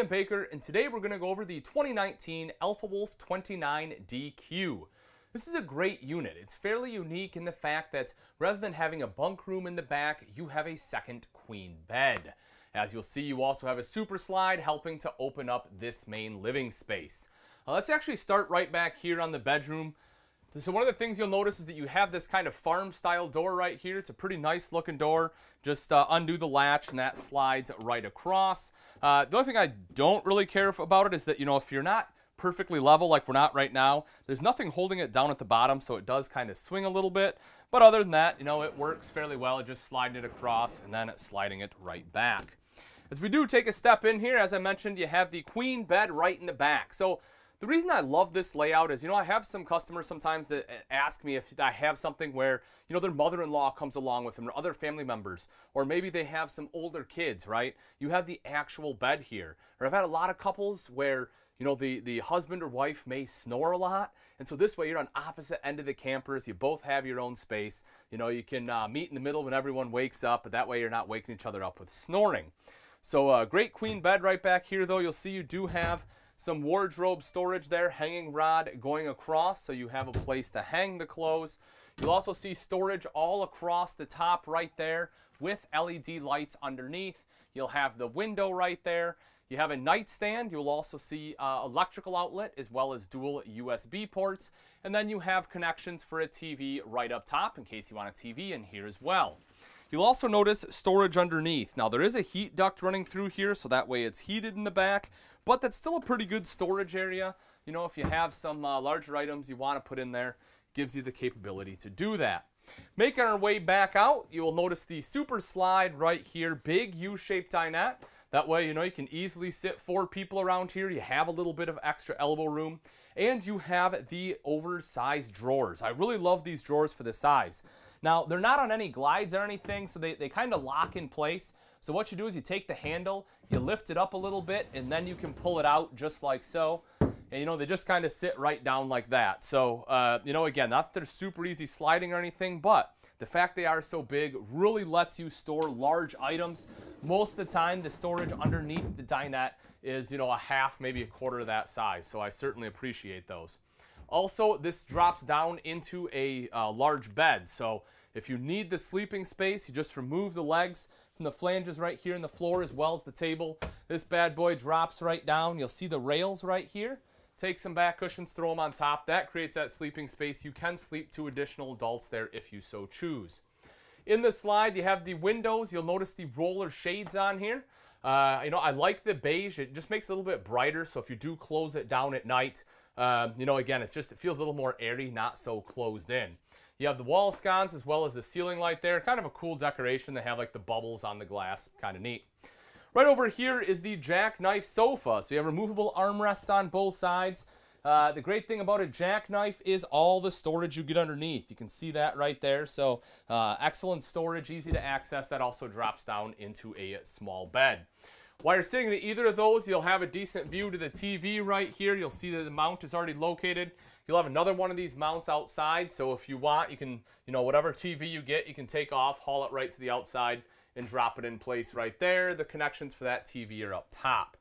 Ian Baker, and today we're going to go over the 2019 Alpha Wolf 29DQ. This is a great unit. It's fairly unique in the fact that rather than having a bunk room in the back, you have a second queen bed. As you'll see, you also have a super slide helping to open up this main living space. Let's actually start right back here on the bedroom. So one of the things you'll notice is that you have this kind of farm style door right here. It's a pretty nice looking door. Just undo the latch and that slides right across. The only thing I don't really care about it is that, you know, if you're not perfectly level like we're not right now, there's nothing holding it down at the bottom, so it does kind of swing a little bit. But other than that, you know, it works fairly well. Just sliding it across and then sliding it right back. As we do take a step in here, as I mentioned, you have the queen bed right in the back. So the reason I love this layout is, you know, I have some customers sometimes that ask me if I have something where, you know, their mother-in-law comes along with them or other family members, or maybe they have some older kids, right? You have the actual bed here. Or I've had a lot of couples where, you know, the husband or wife may snore a lot, and so this way you're on opposite end of the campers. You both have your own space. You know, you can meet in the middle when everyone wakes up, but that way you're not waking each other up with snoring. So a great queen bed right back here, though. You'll see you do have some wardrobe storage there, hanging rod going across, so you have a place to hang the clothes. You'll also see storage all across the top right there with LED lights underneath. You'll have the window right there. You have a nightstand. You'll also see electrical outlet as well as dual USB ports. And then you have connections for a TV right up top in case you want a TV in here as well. You'll also notice storage underneath. Now there is a heat duct running through here, so that way it's heated in the back, but that's still a pretty good storage area. You know, if you have some larger items you want to put in there, gives you the capability to do that. Making our way back out, you will notice the super slide right here, big U-shaped dinette. That way, you know, you can easily sit four people around here. You have a little bit of extra elbow room, and you have the oversized drawers. I really love these drawers for the size. Now, they're not on any glides or anything, so they kind of lock in place. So what you do is you take the handle, you lift it up a little bit, and then you can pull it out just like so. And, you know, they just kind of sit right down like that. So, you know, again, not that they're super easy sliding or anything, but the fact they are so big really lets you store large items. Most of the time, the storage underneath the dinette is, you know, a half, maybe a quarter of that size. So I certainly appreciate those. Also, this drops down into a large bed, so if you need the sleeping space, you just remove the legs from the flanges right here in the floor as well as the table. This bad boy drops right down. You'll see the rails right here. Take some back cushions, throw them on top. That creates that sleeping space. You can sleep two additional adults there if you so choose. In this slide, you have the windows. You'll notice the roller shades on here. You know, I like the beige. It just makes it a little bit brighter, so if you do close it down at night, you know, again, it's just, it feels a little more airy, not so closed in. You have the wall sconces as well as the ceiling light there. Kind of a cool decoration. They have like the bubbles on the glass. Kind of neat. Right over here is the jackknife sofa. So you have removable armrests on both sides. The great thing about a jackknife is all the storage you get underneath. You can see that right there. So excellent storage, easy to access. That also drops down into a small bed. While you're sitting in either of those, you'll have a decent view to the TV right here. You'll see that the mount is already located. You'll have another one of these mounts outside, so if you want, you can, you know, whatever TV you get, you can take off, haul it right to the outside, and drop it in place right there. The connections for that TV are up top.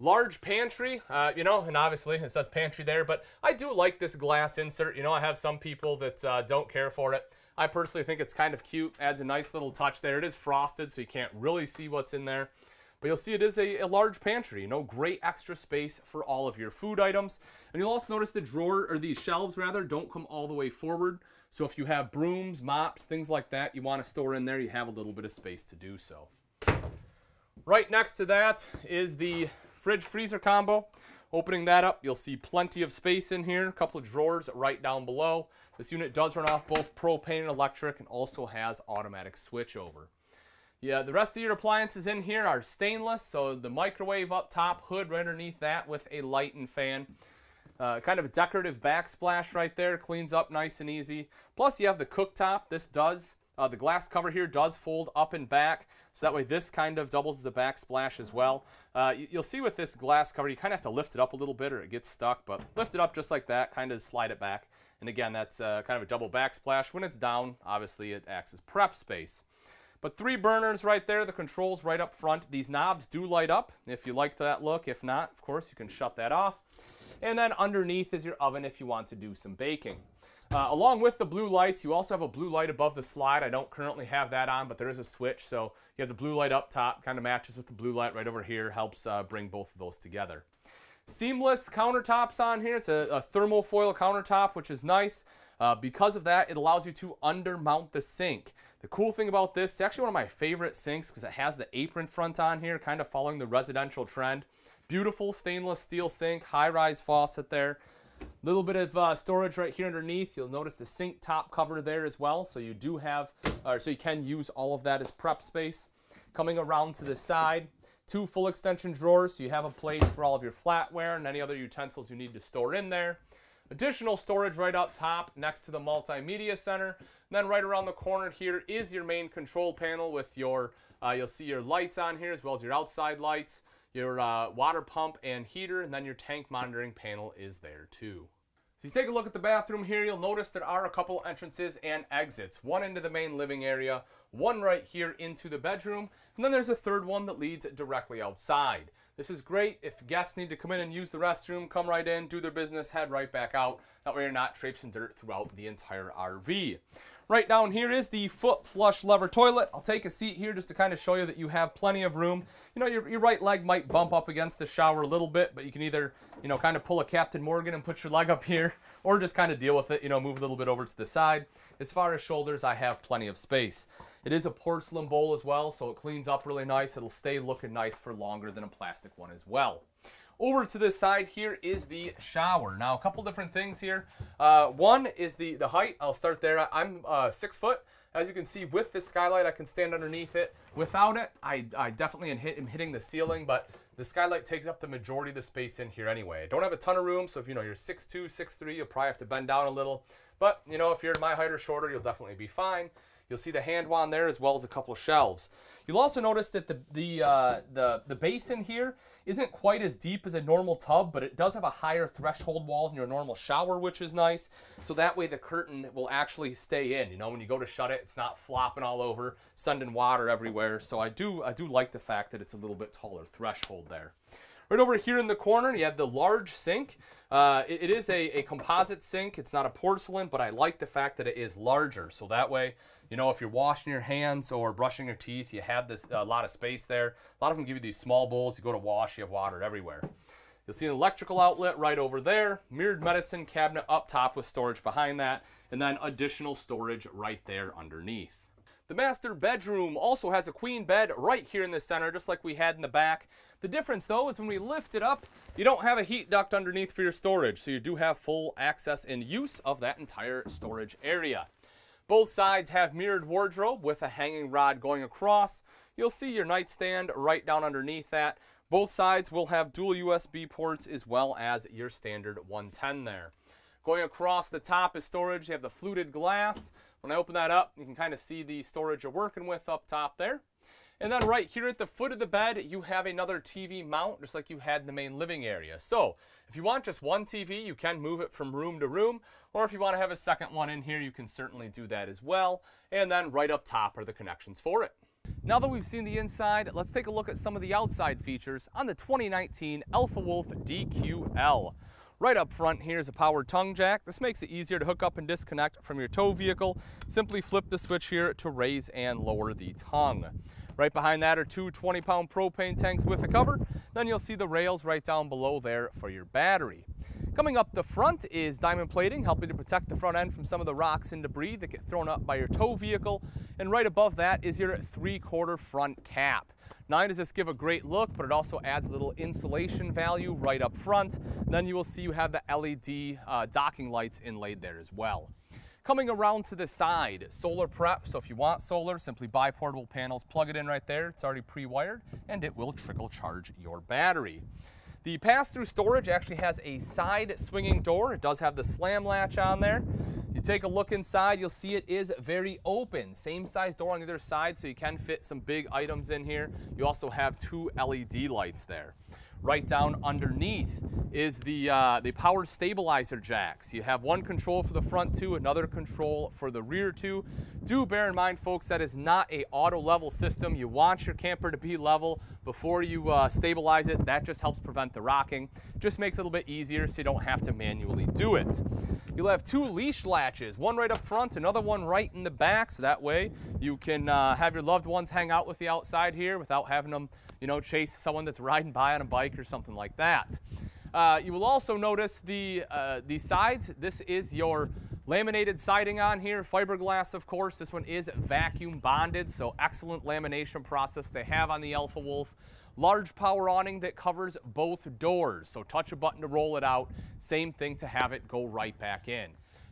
Large pantry, you know, and obviously it says pantry there, but I do like this glass insert. You know, I have some people that don't care for it. I personally think it's kind of cute, adds a nice little touch there. It is frosted, so you can't really see what's in there. But you'll see it is a large pantry, you know, great extra space for all of your food items. And you'll also notice the drawer, or the shelves rather, don't come all the way forward. So if you have brooms, mops, things like that you want to store in there, you have a little bit of space to do so. Right next to that is the fridge freezer combo. Opening that up, you'll see plenty of space in here, a couple of drawers right down below. This unit does run off both propane and electric, and also has automatic switchover. Yeah, the rest of your appliances in here are stainless, so the microwave up top, hood right underneath that with a light and fan. Kind of a decorative backsplash right there, cleans up nice and easy. Plus you have the cooktop. This does, the glass cover here does fold up and back, so that way this kind of doubles as a backsplash as well. You'll see with this glass cover, you kind of have to lift it up a little bit or it gets stuck, but lift it up just like that, kind of slide it back. And again, that's kind of a double backsplash. When it's down, obviously it acts as prep space. But three burners right there, the controls right up front. These knobs do light up if you like that look. If not, of course, you can shut that off. And then underneath is your oven if you want to do some baking. Along with the blue lights, you also have a blue light above the slide. I don't currently have that on, but there is a switch. So you have the blue light up top, kind of matches with the blue light right over here, helps bring both of those together. Seamless countertops on here. It's a thermofoil countertop, which is nice. Because of that, it allows you to undermount the sink. The cool thing about this, it's actually one of my favorite sinks because it has the apron front on here, kind of following the residential trend. Beautiful stainless steel sink, high-rise faucet there. Little bit of storage right here underneath. You'll notice the sink top cover there as well, so you do have, or so you can use all of that as prep space. Coming around to the side, two full extension drawers, so you have a place for all of your flatware and any other utensils you need to store in there. Additional storage right up top next to the multimedia center. And then right around the corner here is your main control panel with your, you'll see your lights on here as well as your outside lights, your water pump and heater, and then your tank monitoring panel is there too. So you take a look at the bathroom here, you'll notice there are a couple entrances and exits. One into the main living area, one right here into the bedroom, and then there's a third one that leads directly outside. This is great if guests need to come in and use the restroom, come right in, do their business, head right back out. That way you're not traipsing dirt throughout the entire RV. Right down here is the foot flush lever toilet. I'll take a seat here just to kind of show you that you have plenty of room. You know, your right leg might bump up against the shower a little bit, but you can either, you know, kind of pull a Captain Morgan and put your leg up here, or just kind of deal with it, you know, move a little bit over to the side. As far as shoulders, I have plenty of space. It is a porcelain bowl as well, so it cleans up really nice. It'll stay looking nice for longer than a plastic one as well. Over to this side here is the shower. Now, a couple different things here. One is the height. I'll start there. I'm 6 foot. As you can see, with this skylight, I can stand underneath it. Without it, I definitely am hitting the ceiling, but the skylight takes up the majority of the space in here anyway. I don't have a ton of room, so if you know you're 6'2", 6'3", you'll probably have to bend down a little. But, you know, if you're my height or shorter, you'll definitely be fine. You'll see the hand wand there as well as a couple of shelves. You'll also notice that the basin here isn't quite as deep as a normal tub, but it does have a higher threshold wall than your normal shower, which is nice. So that way the curtain will actually stay in. You know, when you go to shut it, it's not flopping all over, sending water everywhere. So I do like the fact that it's a little bit taller threshold there. Right over here in the corner, you have the large sink. It is a composite sink. It's not a porcelain, but I like the fact that it is larger. So that way, you know, if you're washing your hands or brushing your teeth, you have this a lot of space there. A lot of them give you these small bowls. You go to wash, you have water everywhere. You'll see an electrical outlet right over there. Mirrored medicine cabinet up top with storage behind that. And then additional storage right there underneath. The master bedroom also has a queen bed right here in the center, just like we had in the back. The difference, though, is when we lift it up, you don't have a heat duct underneath for your storage, so you do have full access and use of that entire storage area. Both sides have mirrored wardrobe with a hanging rod going across. You'll see your nightstand right down underneath that. Both sides will have dual USB ports as well as your standard 110 there. Going across the top is storage. You have the fluted glass. When I open that up, you can kind of see the storage you're working with up top there. And then right here at the foot of the bed, you have another TV mount, just like you had in the main living area. So if you want just one TV, you can move it from room to room. Or if you want to have a second one in here, you can certainly do that as well. And then right up top are the connections for it. Now that we've seen the inside, let's take a look at some of the outside features on the 2019 Alpha Wolf DQL. Right up front here is a power tongue jack. This makes it easier to hook up and disconnect from your tow vehicle. Simply flip the switch here to raise and lower the tongue. Right behind that are two 20-pound propane tanks with a cover. Then you'll see the rails right down below there for your battery. Coming up the front is diamond plating, helping to protect the front end from some of the rocks and debris that get thrown up by your tow vehicle. And right above that is your 3/4 front cap. Not only does this give a great look, but it also adds a little insulation value right up front. Then you will see you have the LED docking lights inlaid there as well. Coming around to the side, solar prep. So if you want solar, simply buy portable panels, plug it in right there. It's already pre-wired and it will trickle charge your battery. The pass-through storage actually has a side swinging door. It does have the slam latch on there. You take a look inside, you'll see it is very open. Same size door on the other side, so you can fit some big items in here. You also have two LED lights there. Right down underneath is the power stabilizer jacks. You have one control for the front two, another control for the rear two. Do bear in mind, folks, that is not an auto level system. You want your camper to be level before you stabilize it. That just helps prevent the rocking. Just makes it a little bit easier so you don't have to manually do it. You'll have two leash latches, one right up front, another one right in the back, so that way you can have your loved ones hang out with you outside here without having them, you know, chase someone that's riding by on a bike or something like that. You will also notice the sides. This is your laminated siding on here, fiberglass, of course. This one is vacuum bonded, so excellent lamination process they have on the Alpha Wolf. Large power awning that covers both doors, so touch a button to roll it out. Same thing to have it go right back in.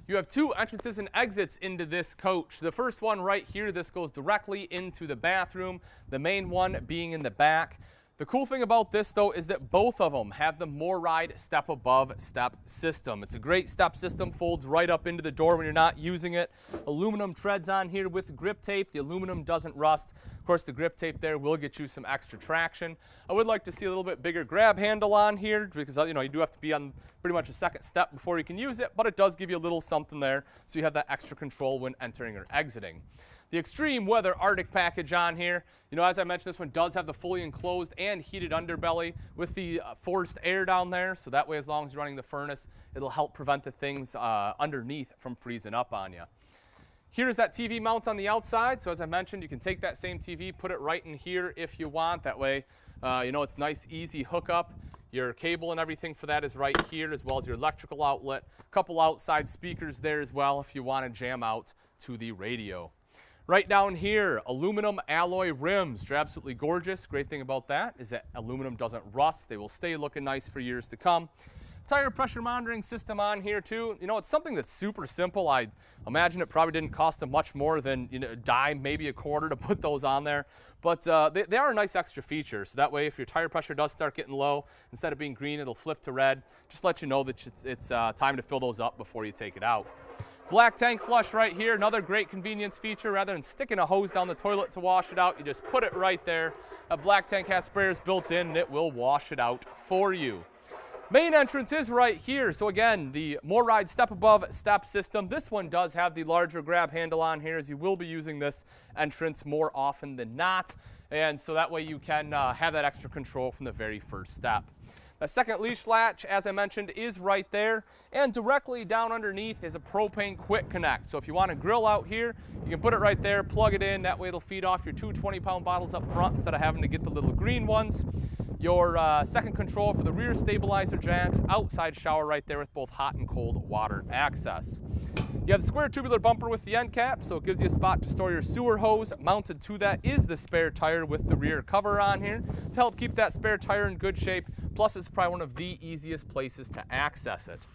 You have two entrances and exits into this coach. The first one right here, this goes directly into the bathroom, the main one being in the back. The cool thing about this, though, is that both of them have the MoreRide Step Above Step system. It's a great step system, folds right up into the door when you're not using it. Aluminum treads on here with grip tape. The aluminum doesn't rust. Of course, the grip tape there will get you some extra traction. I would like to see a little bit bigger grab handle on here because, you know, you do have to be on pretty much a second step before you can use it, but it does give you a little something there so you have that extra control when entering or exiting. The extreme weather Arctic package on here, you know, as I mentioned, this one does have the fully enclosed and heated underbelly with the forced air down there, so that way as long as you're running the furnace, it'll help prevent the things underneath from freezing up on you. Here's that TV mount on the outside, so as I mentioned, you can take that same TV, put it right in here if you want. That way, you know, it's nice, easy hookup. Your cable and everything for that is right here, as well as your electrical outlet. A couple outside speakers there as well if you want to jam out to the radio. Right down here, aluminum alloy rims. They're absolutely gorgeous. Great thing about that is that aluminum doesn't rust. They will stay looking nice for years to come. Tire pressure monitoring system on here too. You know, it's something that's super simple. I imagine it probably didn't cost them much more than, you know, a dime, maybe a quarter to put those on there. But they are a nice extra feature. So that way, if your tire pressure does start getting low, instead of being green, it'll flip to red. Just let you know that it's time to fill those up before you take it out. Black tank flush right here, another great convenience feature. Rather than sticking a hose down the toilet to wash it out, you just put it right there. A black tank has sprayers built in and it will wash it out for you. Main entrance is right here. So again, the MoreRide Step Above Step system. This one does have the larger grab handle on here, as you will be using this entrance more often than not. And so that way you can have that extra control from the very first step. The second leash latch, as I mentioned, is right there, and directly down underneath is a propane quick connect. So if you want to grill out here, you can put it right there, plug it in. That way it'll feed off your two 20-pound bottles up front instead of having to get the little green ones. Your second control for the rear stabilizer jacks, outside shower right there with both hot and cold water access. You have the square tubular bumper with the end cap, so it gives you a spot to store your sewer hose. Mounted to that is the spare tire with the rear cover on here to help keep that spare tire in good shape. Plus, it's probably one of the easiest places to access it.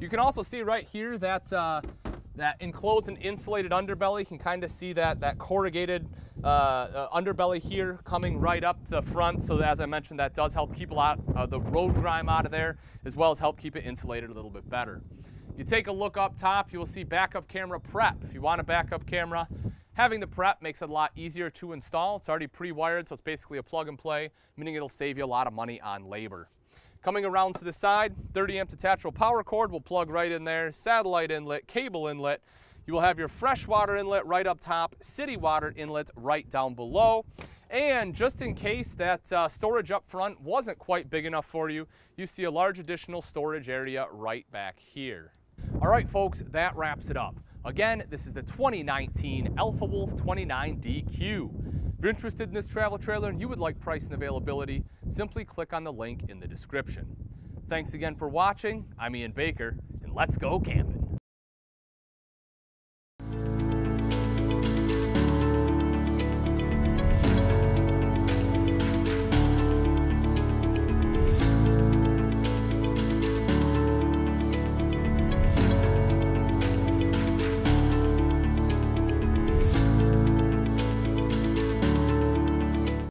You can also see right here that that enclosed and insulated underbelly. You can kind of see that corrugated underbelly here coming right up the front. So as I mentioned, that does help keep a lot of the road grime out of there, as well as help keep it insulated a little bit better. You take a look up top, you will see backup camera prep. If you want a backup camera, having the prep makes it a lot easier to install. It's already pre-wired, so it's basically a plug and play, meaning it'll save you a lot of money on labor. Coming around to the side, 30 amp detachable power cord will plug right in there, satellite inlet, cable inlet. You will have your fresh water inlet right up top, city water inlet right down below. And just in case that storage up front wasn't quite big enough for you, you see a large additional storage area right back here. All right, folks, that wraps it up. Again, this is the 2019 Alpha Wolf 29DQ. If you're interested in this travel trailer and you would like price and availability, simply click on the link in the description. Thanks again for watching. I'm Ian Baker, and let's go camping.